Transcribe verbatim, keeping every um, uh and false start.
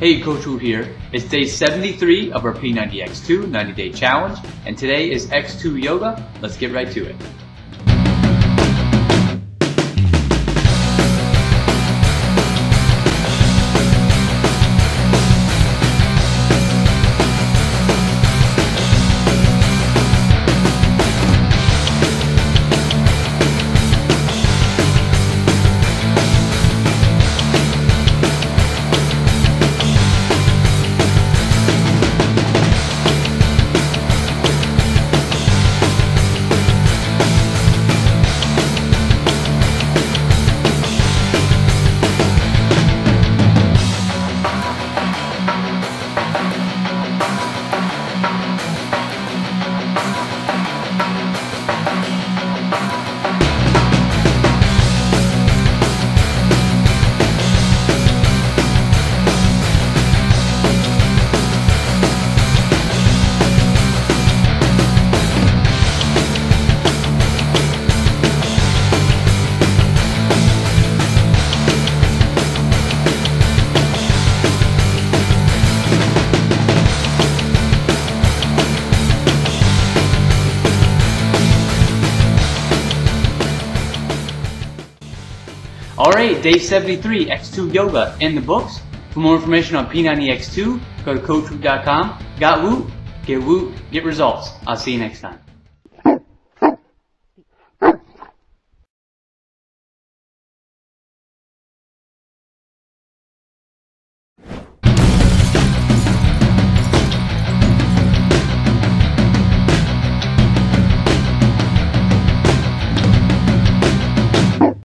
Hey, CoachWoot here. It's day seventy-three of our P ninety X two ninety day challenge, and today is X two Yoga. Let's get right to it. Alright, day seventy-three, X two Yoga in the books. For more information on P ninety X two, go to coach woot dot com. Got woot, get woot, get results. I'll see you next time.